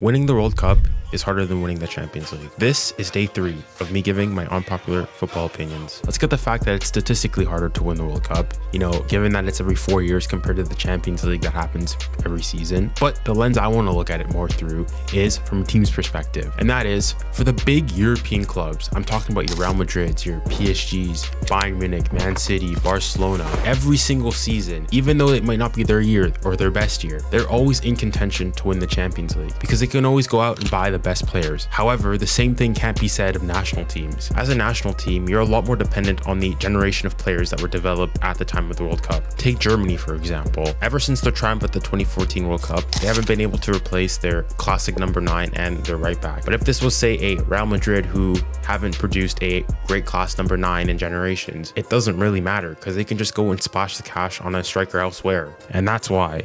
Winning the World Cup is harder than winning the Champions League. This is day 3 of me giving my unpopular football opinions. Let's get the fact that it's statistically harder to win the World Cup, given that it's every 4 years compared to the Champions League that happens every season. But the lens I want to look at it more through is from a team's perspective. And that is for the big European clubs. I'm talking about your Real Madrids, your PSGs, Bayern Munich, Man City, Barcelona. Every single season, even though it might not be their year or their best year, they're always in contention to win the Champions League because they can always go out and buy the best players. However, the same thing can't be said of national teams. As a national team, you're a lot more dependent on the generation of players that were developed at the time of the World Cup. Take Germany, for example. Ever since their triumph at the 2014 World Cup, they haven't been able to replace their classic number 9 and their right back. But if this was, say, a Real Madrid who haven't produced a great class number 9 in generations, it doesn't really matter because they can just go and splash the cash on a striker elsewhere. And that's why